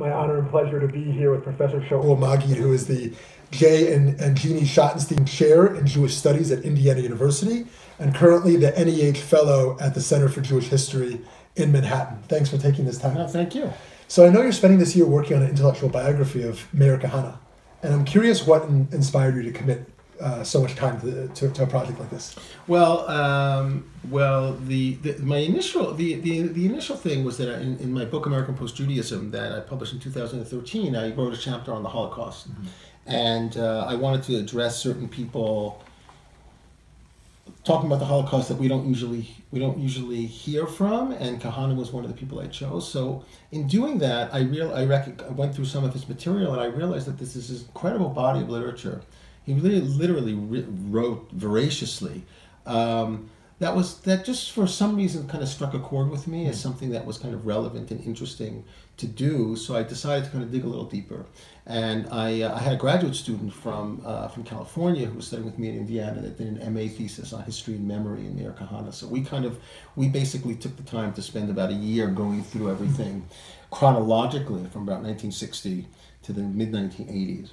my honor and pleasure to be here with Professor Shaul Magid, who is the J. and Jeannie Schottenstein Chair in Jewish Studies at Indiana University, and currently the NEH Fellow at the Center for Jewish History in Manhattan. Thanks for taking this time. No, thank you. So I know you're spending this year working on an intellectual biography of Meir Kahane, and I'm curious what inspired you to commit so much time to a project like this. Well, the initial thing was that in my book American Post-Judaism that I published in 2013, I wrote a chapter on the Holocaust, mm-hmm. and I wanted to address certain people talking about the Holocaust that we don't usually hear from, and Kahane was one of the people I chose. So in doing that, I went through some of his material, and I realized that this is this incredible body of literature. He really literally wrote voraciously. That just for some reason kind of struck a chord with me as something that was kind of relevant and interesting to do. So I decided to kind of dig a little deeper. And I had a graduate student from California who was studying with me in Indiana that did an MA thesis on history and memory in Meir Kahane. So we basically took the time to spend about a year going through everything chronologically from about 1960 to the mid-1980s.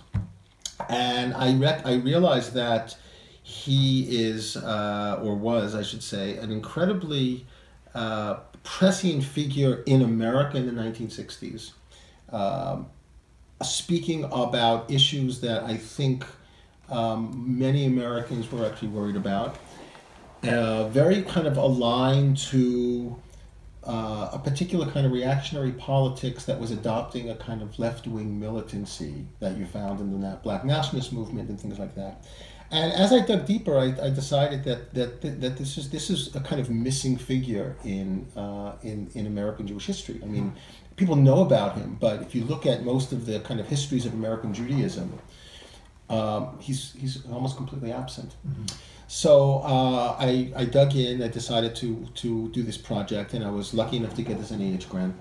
And I realized that he is, or was, I should say, an incredibly prescient figure in America in the 1960s, speaking about issues that I think many Americans were actually worried about, very kind of aligned to a particular kind of reactionary politics that was adopting a kind of left-wing militancy that you found in the Black nationalist movement and things like that. And as I dug deeper, I decided that this is a kind of missing figure in American Jewish history. I mean, people know about him, but if you look at most of the kind of histories of American Judaism, he's almost completely absent. Mm-hmm. So I dug in. I decided to do this project, and I was lucky enough to get this NEH grant.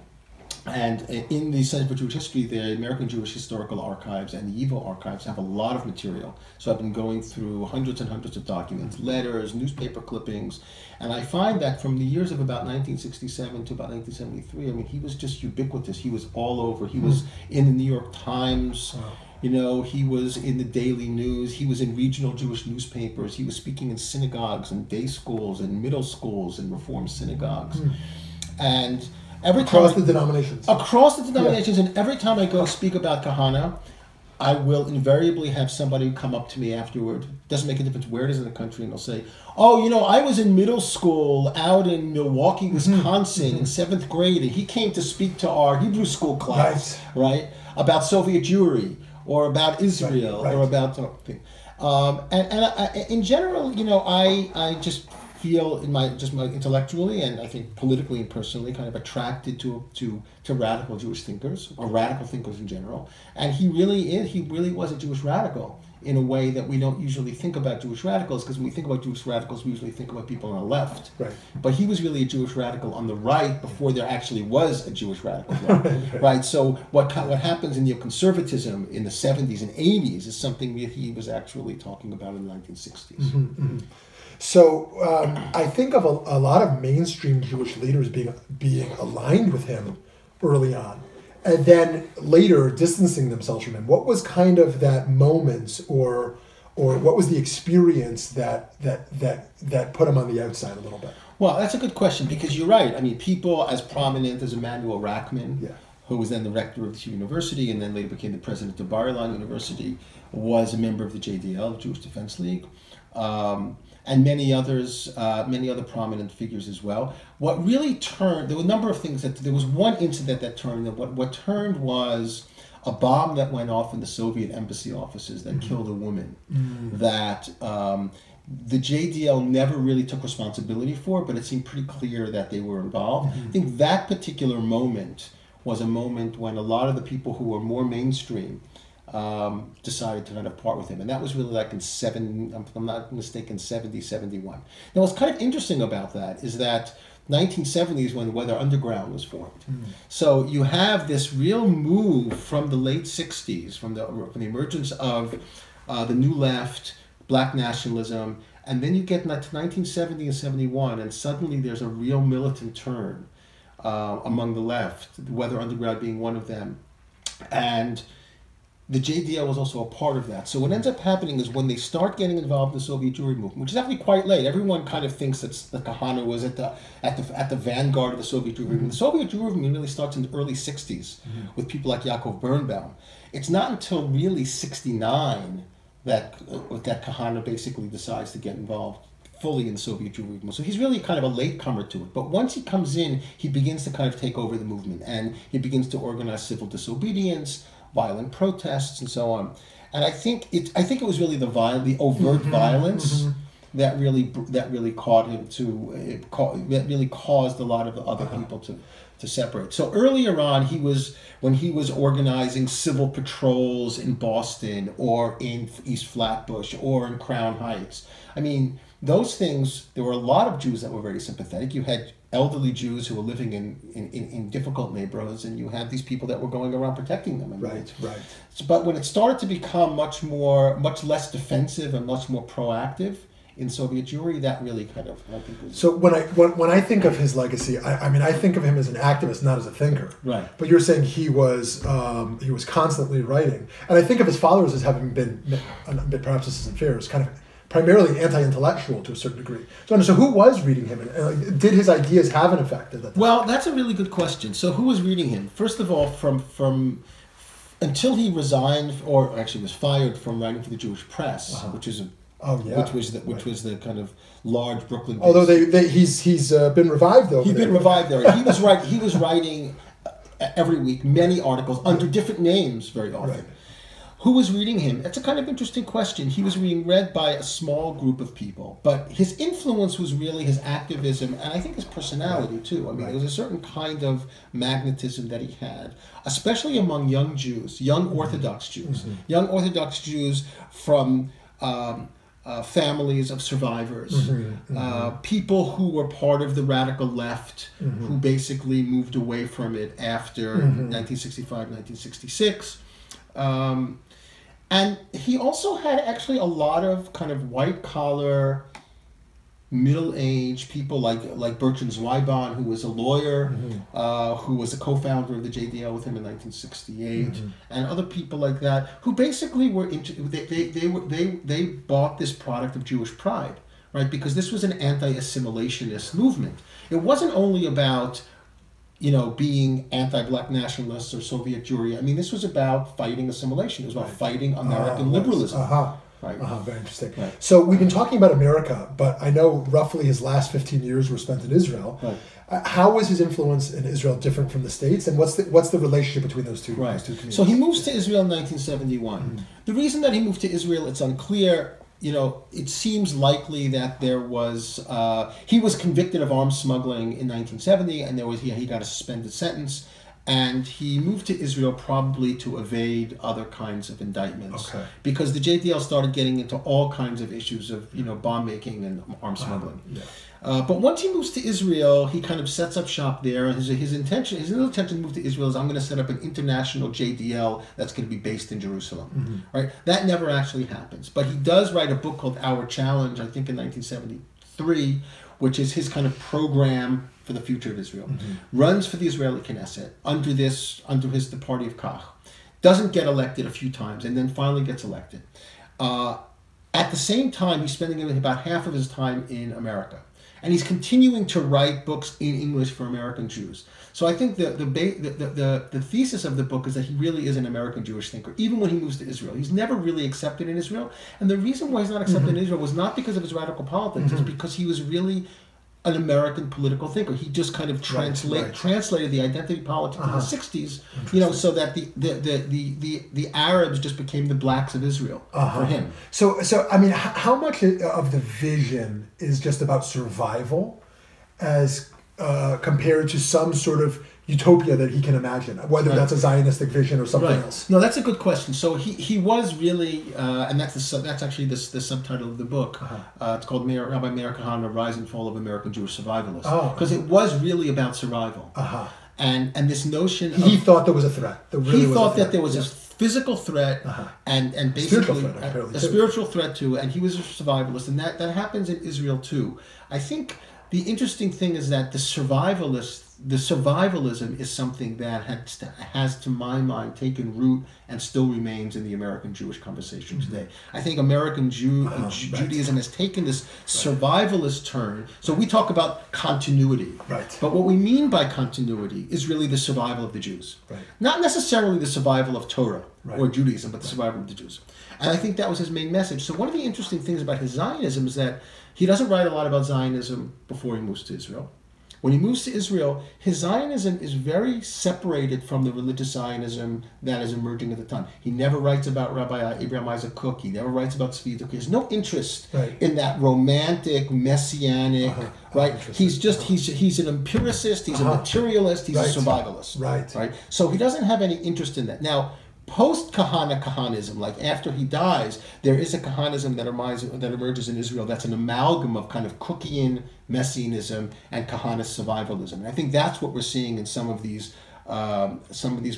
And in the Center for Jewish History, the American Jewish Historical Archives and the YIVO Archives have a lot of material. So I've been going through hundreds and hundreds of documents, letters, newspaper clippings, and I find that from the years of about 1967 to about 1973, I mean, he was just ubiquitous. He was all over. He was in the New York Times. Wow. You know, he was in the daily news, he was in regional Jewish newspapers, he was speaking in synagogues and day schools and middle schools and reform synagogues. Mm. And every time across the denominations, yeah. And every time I go speak about Kahane, I will invariably have somebody come up to me afterward. Doesn't make a difference where it is in the country, and they'll say, "Oh, you know, I was in middle school out in Milwaukee, Wisconsin, mm-hmm. in 7th grade, and he came to speak to our Hebrew school class, right about Soviet Jewry." Or about Israel, right. or about something. And in general, you know, I just feel just intellectually and I think politically and personally kind of attracted to radical Jewish thinkers or radical thinkers in general. And he really was a Jewish radical in a way that we don't usually think about Jewish radicals, because when we think about Jewish radicals, we usually think about people on the left. Right. But he was really a Jewish radical on the right before there actually was a Jewish radical left. Right. So what happens in neoconservatism in the 70s and 80s is something that he was actually talking about in the 1960s. Mm-hmm, mm-hmm. So I think of a lot of mainstream Jewish leaders being aligned with him early on, and then later distancing themselves from him. What was kind of that moment, or what was the experience that put him on the outside a little bit? Well, that's a good question, because you're right. I mean, people as prominent as Emmanuel Rackman, yeah. who was then the rector of the university and then later became the president of Bar-Ilan University, was a member of the JDL, Jewish Defense League. And many other prominent figures as well. What really turned, there were a number of things that, there was one incident that turned, and what turned was a bomb that went off in the Soviet embassy offices that mm-hmm. killed a woman, mm-hmm. that the JDL never really took responsibility for, but it seemed pretty clear that they were involved. Mm-hmm. I think that particular moment was a moment when a lot of the people who were more mainstream decided to kind of part with him. And that was really like in 70, 71. Now what's kind of interesting about that is that 1970s when Weather Underground was formed. Mm. So you have this real move from the late 60s, from the emergence of the New Left, Black nationalism, and then you get to 1970 and 71, and suddenly there's a real militant turn among the left, Weather Underground being one of them. And the JDL was also a part of that. So what ends up happening is when they start getting involved in the Soviet Jewry movement, which is actually quite late. Everyone kind of thinks that the Kahane was at the vanguard of the Soviet Jewry movement. The Soviet Jewry movement really starts in the early 60s with people like Yaakov Birnbaum. It's not until really 69 that Kahane basically decides to get involved fully in the Soviet Jewry movement. So he's really kind of a latecomer to it. But once he comes in, he begins to kind of take over the movement, and he begins to organize civil disobedience, violent protests, and so on. And I think it was really the overt violence that really caught him that really caused a lot of the other people to separate. So earlier on, when he was organizing civil patrols in Boston or in East Flatbush or in Crown Heights. I mean, those things, there were a lot of Jews that were very sympathetic. You had elderly Jews who were living in difficult neighborhoods, and you had these people that were going around protecting them. Right. But when it started to become much less defensive and much more proactive in Soviet Jewry, that really kind of... So when I think of his legacy, I mean I think of him as an activist, not as a thinker. Right. But you're saying he was constantly writing, and I think of his followers as having been, perhaps this isn't fair, as kind of primarily anti-intellectual to a certain degree. So who was reading him, and did his ideas have an effect at that time? Well, that's a really good question. So who was reading him? First of all, from until he resigned, or actually was fired from writing for the Jewish Press, which was the kind of large Brooklyn. Although he's been revived though. He's been revived there. He was writing every week many articles under different names very often. Right. Who was reading him? That's a kind of interesting question. He was being read by a small group of people, but his influence was really his activism, and I think his personality too. I mean, there was a certain kind of magnetism that he had, especially among young Jews, young Orthodox Jews, young Orthodox Jews from families of survivors, people who were part of the radical left, who basically moved away from it after 1965, 1966. And he also had actually a lot of kind of white-collar, middle-aged people like Bertrand Zweibahn, who was a lawyer, who was a co-founder of the JDL with him in 1968, and other people like that, who basically were into, they bought this product of Jewish pride, right? Because this was an anti-assimilationist movement. It wasn't only about, you know, being anti-Black nationalists or Soviet Jewry. I mean, this was about fighting assimilation. It was about fighting American liberalism. Very interesting. Right. So we've been talking about America, but I know roughly his last 15 years were spent in Israel. Right. How was his influence in Israel different from the States, and what's the relationship between those two? Right. Those two communities? So he moves to Israel in 1971. The reason that he moved to Israel, it's unclear. You know, it seems likely that there was, he was convicted of arms smuggling in 1970, and there was, he got a suspended sentence, and he moved to Israel probably to evade other kinds of indictments. Okay. Because the JDL started getting into all kinds of issues of, you know, bomb making and arms smuggling. Yeah. But once he moves to Israel, he kind of sets up shop there, and his intention to move to Israel is, I'm going to set up an international JDL that's going to be based in Jerusalem, right? That never actually happens. But he does write a book called Our Challenge, I think in 1973, which is his kind of program for the future of Israel. Runs for the Israeli Knesset under the party of Kach. Doesn't get elected a few times, and then finally gets elected. At the same time, he's spending about half of his time in America. And he's continuing to write books in English for American Jews. So I think the thesis of the book is that he really is an American Jewish thinker, even when he moves to Israel. He's never really accepted in Israel. And the reason why he's not accepted in Israel was not because of his radical politics, it's because he was really an American political thinker. He just kind of translated the identity politics of the 60s, you know, so that the Arabs just became the blacks of Israel for him. So I mean, how much of the vision is just about survival as compared to some sort of utopia that he can imagine, whether that's a Zionistic vision or something else? No, that's a good question. So he was really, and that's actually the subtitle of the book. It's called Rabbi Meir Kahane, The Rise and Fall of American Jewish Survivalists. Because it was really about survival. And this notion of... He thought there was a threat. There really was a physical threat and basically a spiritual threat too. And he was a survivalist. And that happens in Israel too. I think the interesting thing is that the survivalist the survivalism is something that has, to my mind, taken root and still remains in the American Jewish conversation today. I think American Judaism has taken this survivalist turn. So we talk about continuity. Right. But what we mean by continuity is really the survival of the Jews. Right. Not necessarily the survival of Torah or Judaism, but the survival of the Jews. And I think that was his main message. So one of the interesting things about his Zionism is that he doesn't write a lot about Zionism before he moves to Israel. When he moves to Israel, his Zionism is very separated from the religious Zionism that is emerging at the time. He never writes about Rabbi Abraham Isaac Kook. He never writes about Tzvi Kook. He has no interest in that romantic, messianic, He's just, he's an empiricist, he's a materialist, he's a survivalist. Right. So he doesn't have any interest in that. Now, post-Kahane Kahanism, like after he dies, there is a Kahanism that emerges in Israel that's an amalgam of kind of Kookian Messianism and Kahanist survivalism. And I think that's what we're seeing in some of these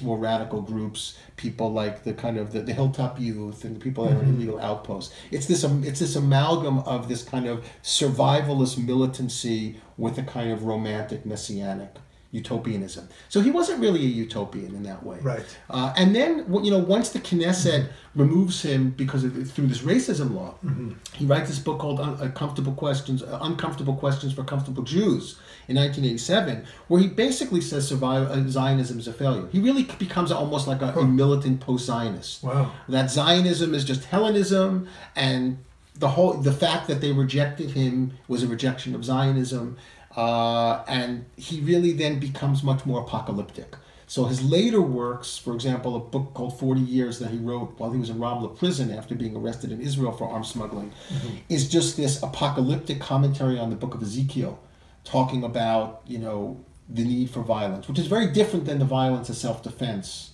more radical groups, people like the kind of the Hilltop Youth and the people that are in illegal outposts. It's this amalgam of this kind of survivalist militancy with a kind of romantic messianic utopianism. So he wasn't really a utopian in that way. Right. And then, you know, once the Knesset removes him because of, through this racism law, he writes this book called Uncomfortable Questions for Comfortable Jews in 1987, where he basically says Zionism is a failure. He really becomes almost like a militant post-Zionist. Wow. That Zionism is just Hellenism, and the fact that they rejected him was a rejection of Zionism. And he really then becomes much more apocalyptic. So his later works, for example, a book called 40 Years that he wrote while he was in Ramla prison after being arrested in Israel for arms smuggling, is just this apocalyptic commentary on the book of Ezekiel, talking about, you know, the need for violence, which is very different than the violence of self-defense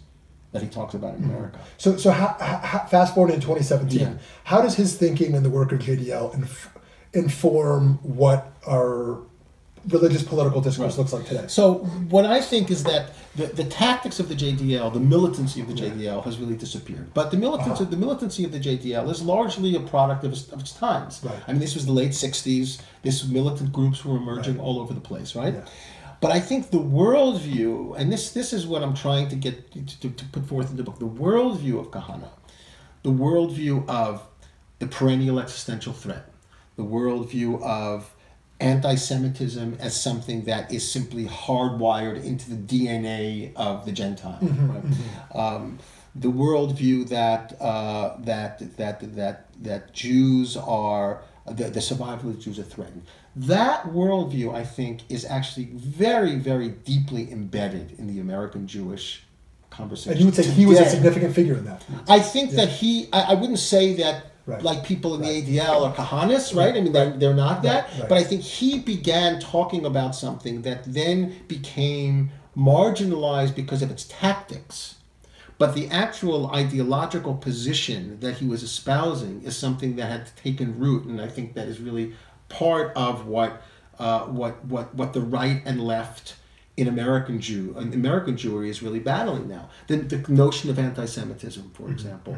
that he talks about in America. So how, fast forward in 2017, how does his thinking and the work of JDL inform what our religious political discourse looks like today? So what I think is that the tactics of the JDL, the militancy of the JDL has really disappeared. But the militancy of the JDL is largely a product of its times. Right. I mean, this was the late 60s. This militant groups were emerging all over the place, right? Yeah. But I think the worldview, and this is what I'm trying to get to put forth in the book, the worldview of Kahane, the worldview of the perennial existential threat, the worldview of anti-Semitism as something that is simply hardwired into the DNA of the Gentile. The worldview that Jews are the survival of the Jews are threatened. That worldview, I think, is actually very, very deeply embedded in the American Jewish conversation. And you would say he was a significant figure in that. I think that he. I wouldn't say that. Like people in the ADL or Kahanists, I mean, they're not that. But I think he began talking about something that then became marginalized because of its tactics. But the actual ideological position that he was espousing is something that had taken root, and I think that is really part of what the right and left in American American Jewry is really battling now. The notion of anti-Semitism, for example,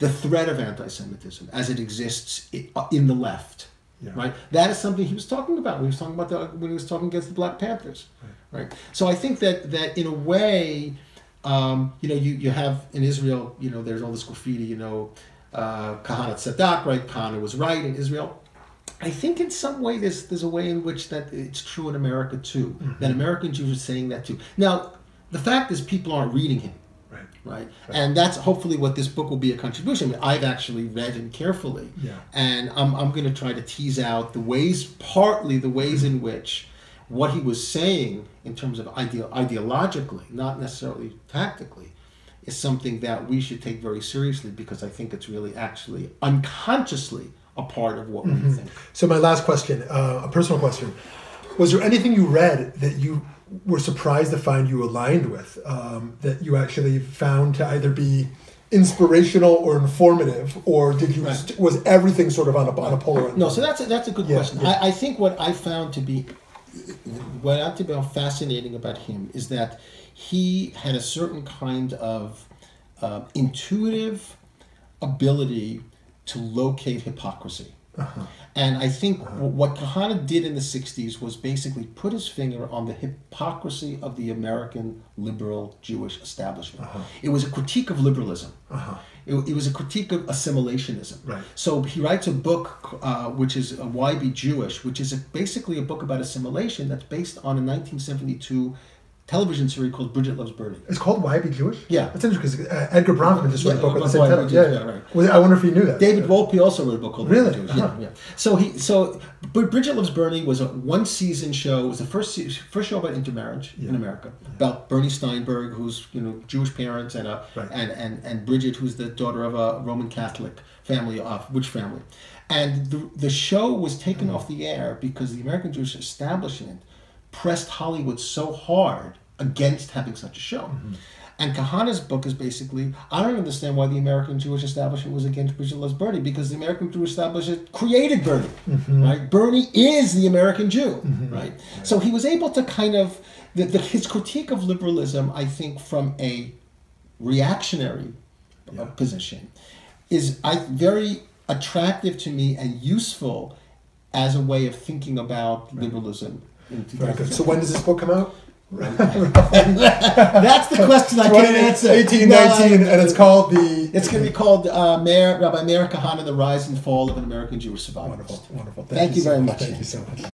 the threat of anti-Semitism as it exists in the left, right? That is something he was talking about when he was talking about when he was talking against the Black Panthers, right? So I think that in a way, you know, you have in Israel, you know, there's all this graffiti, you know, Kahane Tzedak, right? Kahane was right in Israel. I think in some way there's a way in which that it's true in America too, that American Jews are saying that too. Now, the fact is people aren't reading him, right? And that's hopefully what this book will be a contribution. I've actually read him carefully, and I'm going to try to tease out the ways, partly the ways in which what he was saying in terms of ideologically, not necessarily tactically, is something that we should take very seriously because I think it's really actually unconsciously a part of what we think. So my last question, a personal question, was there anything you read that you were surprised to find you aligned with, that you actually found to either be inspirational or informative, or did you was everything sort of on a polar end? No, so that's a good question. I think what I found to be fascinating about him is that he had a certain kind of intuitive ability to locate hypocrisy. Uh-huh. And I think what Kahane did in the 60s was basically put his finger on the hypocrisy of the American liberal Jewish establishment. Uh-huh. It was a critique of liberalism. Uh-huh. It was a critique of assimilationism. Right. So he writes a book, which is Why Be Jewish, which is basically a book about assimilation that's based on a 1972 television series called Bridget Loves Burning. It's called Why Be Jewish? Yeah. That's interesting because Edgar Bronfman just wrote a book with the same title. Yeah, yeah, right. Well, I wonder if he knew that. David Wolpe also wrote a book called Why Be Jewish. Uh-huh. Yeah, yeah. But Bridget Loves Burning was a one-season show. It was the first show about intermarriage in America, about Bernie Steinberg, who's Jewish parents, and and Bridget, who's the daughter of a Roman Catholic family, which family. And the show was taken off the air because the American Jewish establishment pressed Hollywood so hard against having such a show. Mm-hmm. And Kahane's book is basically, I don't understand why the American Jewish establishment was against Bridget Loves Bernie, because the American Jewish establishment created Bernie. Mm-hmm. Right? Bernie is the American Jew. Mm-hmm. Right? So he was able to kind of, his critique of liberalism, I think, from a reactionary position, is very attractive to me and useful as a way of thinking about liberalism. Very good. So when does this book come out? Right. That's the question I can't answer. 1819, and it's called the... It's going to be called Rabbi Meir Kahane, The Rise and Fall of an American Jewish Survivalist. Wonderful, wonderful. Thank you very much. Thank you so much.